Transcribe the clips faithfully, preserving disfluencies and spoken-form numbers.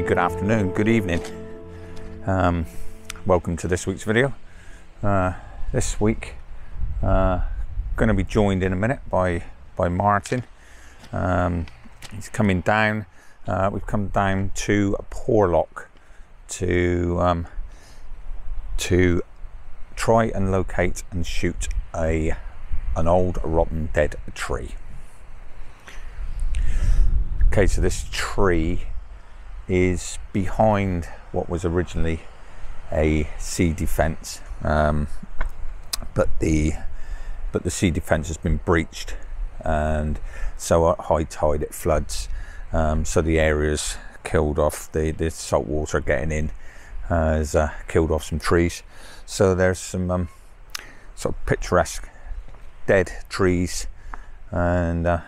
day, good afternoon, good evening. Um, welcome to this week's video. Uh, this week, uh, going to be joined in a minute by by Martin. Um, he's coming down. Uh, we've come down to Porlock to um, to try and locate and shoot a an old rotten dead tree. Okay, so this tree is behind what was originally a sea defence, um, but the but the sea defence has been breached, and so at high tide it floods. Um, so the area's killed off, the, the salt water getting in uh, has uh, killed off some trees. So there's some um, sort of picturesque dead trees, and uh,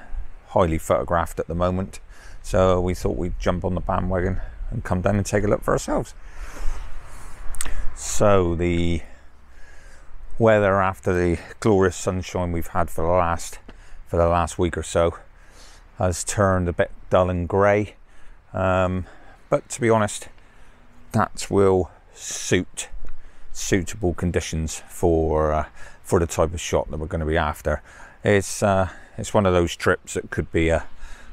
highly photographed at the moment. So we thought we'd jump on the bandwagon and come down and take a look for ourselves. So the weather, after the glorious sunshine we've had for the last for the last week or so, has turned a bit dull and grey, um, but to be honest, that will suit suitable conditions for uh, for the type of shot that we're going to be after. It's uh, it's one of those trips that could be a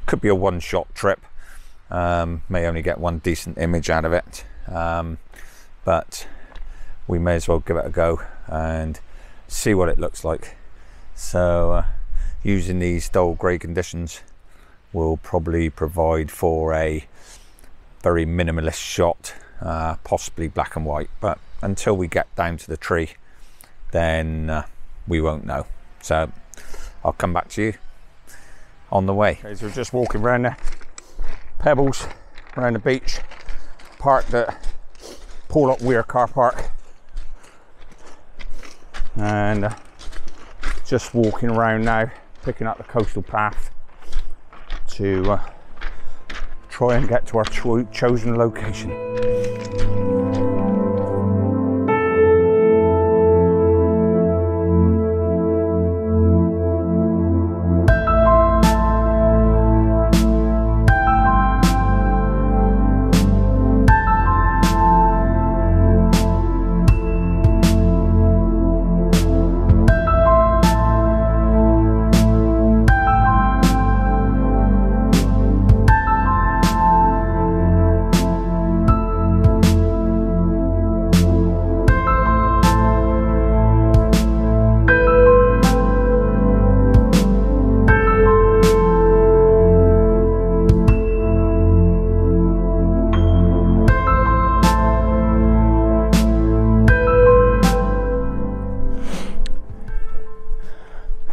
could be a one-shot trip. Um, may only get one decent image out of it, um, but we may as well give it a go and see what it looks like. So uh, using these dull grey conditions will probably provide for a very minimalist shot, uh, possibly black and white, but until we get down to the tree, then uh, we won't know. So I'll come back to you on the way. Okay, so we're just walking around the pebbles, around the beach, parked at Porlock Weir car park, and uh, just walking around now, picking up the coastal path to uh, try and get to our cho chosen location.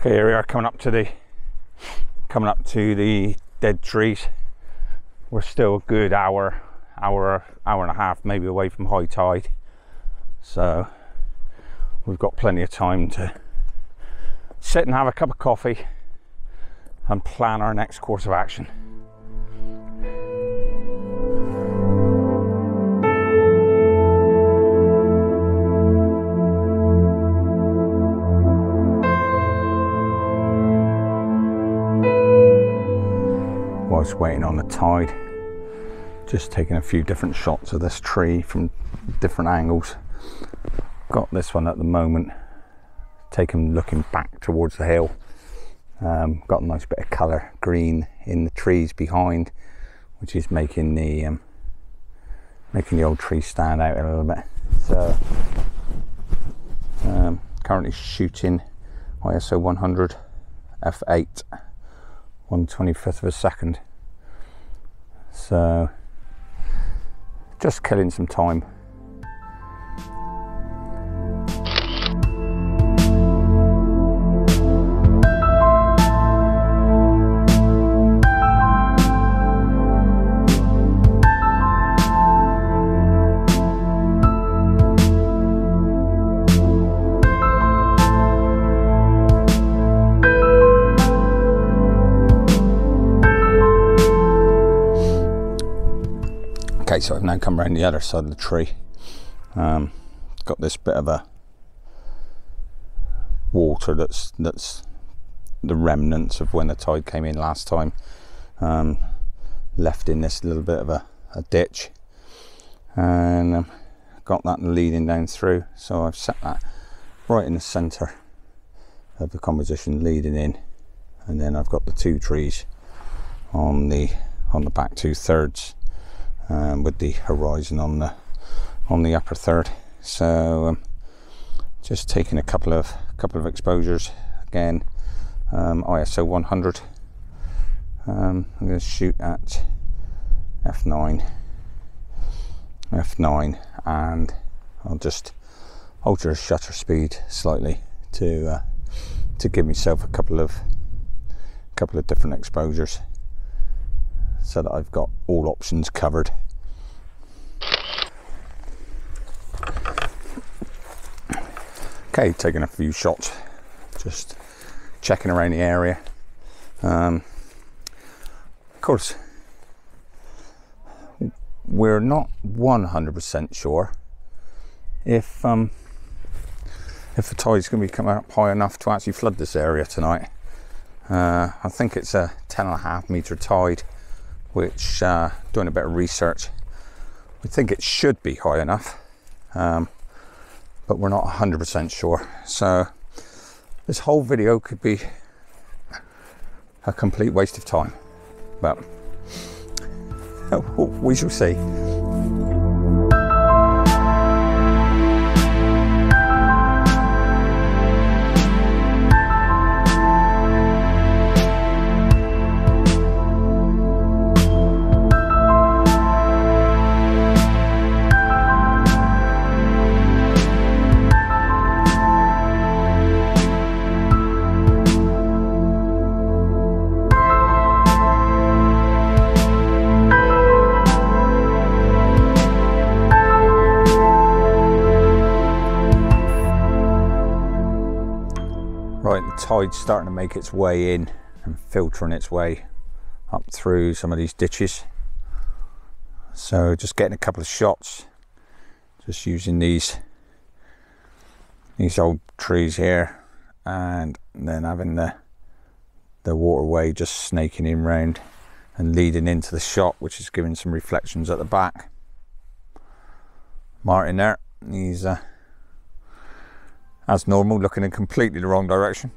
Here we are, coming up to the coming up to the dead trees. We're still a good hour, hour, hour and a half maybe away from high tide, so we've got plenty of time to sit and have a cup of coffee and plan our next course of action. Whilst waiting on the tide, just taking a few different shots of this tree from different angles. Got this one at the moment, taken looking back towards the hill. Um, got a nice bit of colour green in the trees behind, which is making the um, making the old tree stand out a little bit. So um, currently shooting I S O one hundred f eight, one twenty-fifth of a second. So just killing some time. Okay, so I've now come around the other side of the tree. Um, got this bit of a water that's that's the remnants of when the tide came in last time, um, left in this little bit of a, a ditch. and um, got that leading down through, so I've set that right in the center of the composition leading in, and then I've got the two trees on the on the back two thirds, um, with the horizon on the on the upper third. So um, just taking a couple of couple of exposures again, um, I S O one hundred. Um, I'm going to shoot at F nine, F nine, and I'll just alter shutter speed slightly to uh, to give myself a couple of couple of different exposures, so that I've got all options covered. Okay, taking a few shots, just checking around the area. Um, of course, we're not one hundred percent sure if um, if the tide's going to be coming up high enough to actually flood this area tonight. Uh, I think it's a ten and a half metre tide, which, uh, doing a bit of research, we think it should be high enough, um, but we're not one hundred percent sure. So this whole video could be a complete waste of time, but we shall see. Tide's starting to make its way in and filtering its way up through some of these ditches, so just getting a couple of shots, just using these these old trees here, and then having the the waterway just snaking in round and leading into the shot, which is giving some reflections at the back. Martin there, he's uh, as normal, looking in completely the wrong direction.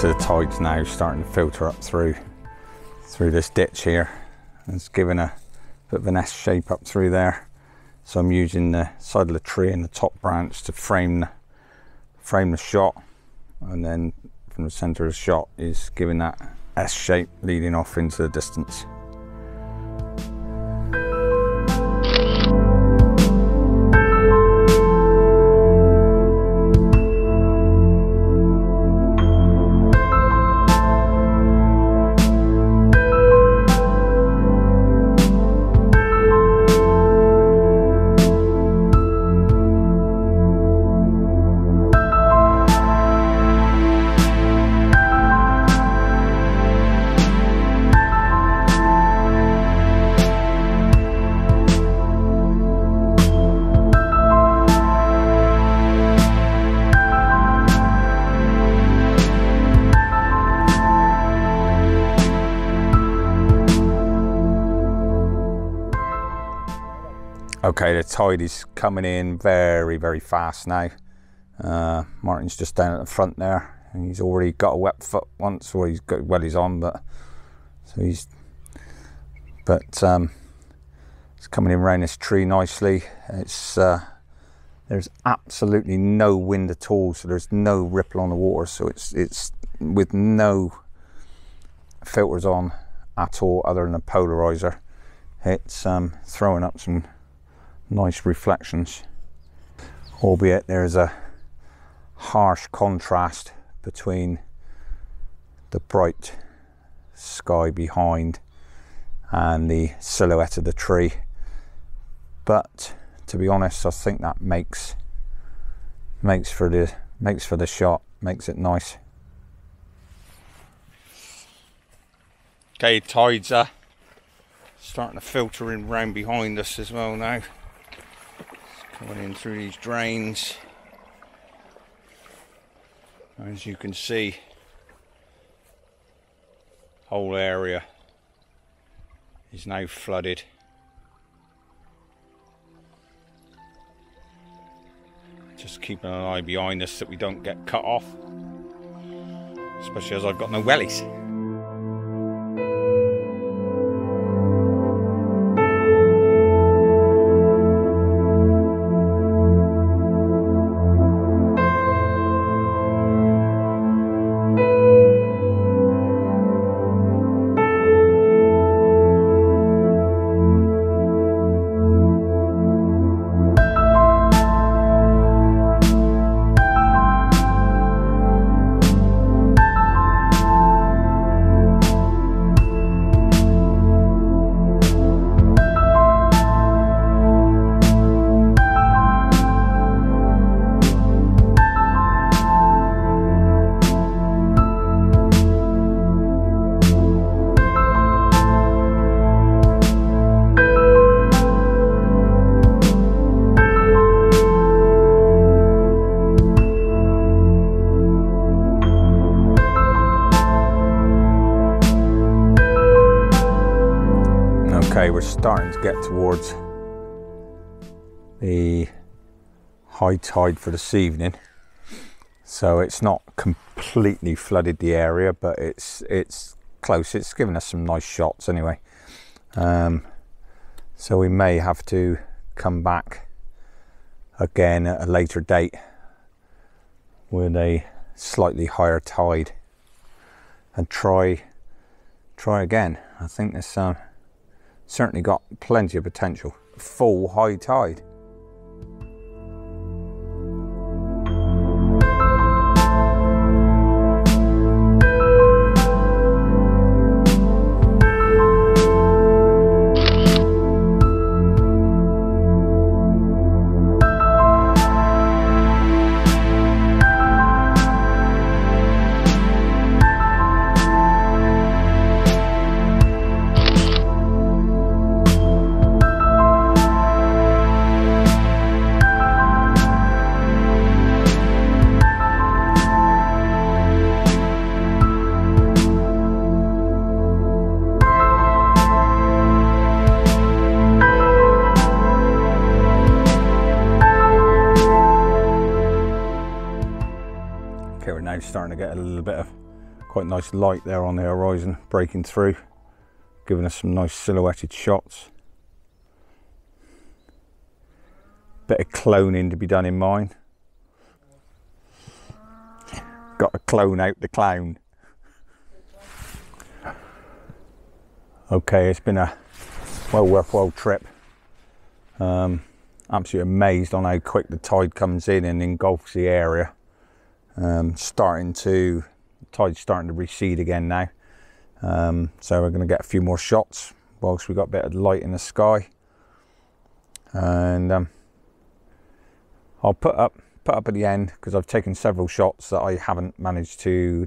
So the tide's now starting to filter up through through this ditch here, and it's giving a bit of an S shape up through there. So I'm using the side of the tree and the top branch to frame frame the shot, and then from the center of the shot is giving that S shape leading off into the distance. Okay, the tide is coming in very, very fast now. Uh, Martin's just down at the front there, and he's already got a wet foot once, or he's got, well, he's on, but so he's, but um, it's coming in around this tree nicely. It's uh, there's absolutely no wind at all, so there's no ripple on the water, so it's it's with no filters on at all, other than a polarizer. It's um, throwing up some nice reflections, albeit there is a harsh contrast between the bright sky behind and the silhouette of the tree. But to be honest, I think that makes makes for the makes for the shot, makes it nice. Okay, tides are starting to filter in round behind us as well now. It's coming in through these drains. As you can see, whole area is now flooded. Just keeping an eye behind us that we don't get cut off, especially as I've got no wellies. We're starting to get towards the high tide for this evening, so it's not completely flooded the area, but it's it's close. It's given us some nice shots anyway, um, so we may have to come back again at a later date with a slightly higher tide and try try again. I think there's um, certainly got plenty of potential. Full high tide. Starting to get a little bit of quite nice light there on the horizon, breaking through, giving us some nice silhouetted shots. Bit of cloning to be done in mine. Got to clone out the clown. Okay, it's been a well worthwhile trip. Um, absolutely amazed on how quick the tide comes in and engulfs the area. Um, starting to, tide's starting to recede again now, um, so we're going to get a few more shots whilst we've got a bit of light in the sky, and um, I'll put up put up at the end, because I've taken several shots that I haven't managed to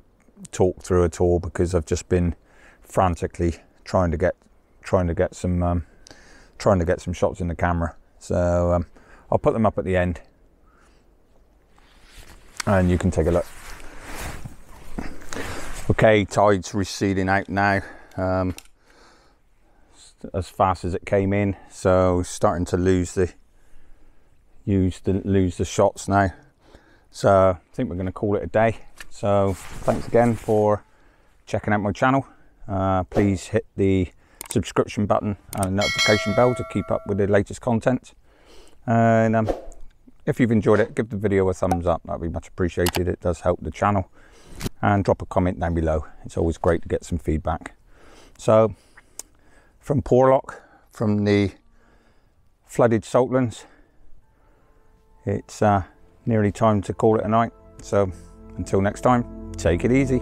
talk through at all, because I've just been frantically trying to get trying to get some um, trying to get some shots in the camera, so um, I'll put them up at the end and you can take a look. Okay, tide's receding out now, um, as fast as it came in, so starting to lose the use the lose the shots now, so I think we're going to call it a day. So thanks again for checking out my channel. Uh, please hit the subscription button and the notification bell to keep up with the latest content, and um, if you've enjoyed it, give the video a thumbs up. That'd be much appreciated. It does help the channel. And drop a comment down below. It's always great to get some feedback. So, from Porlock, from the flooded saltlands, it's uh, nearly time to call it a night. So, until next time, take it easy.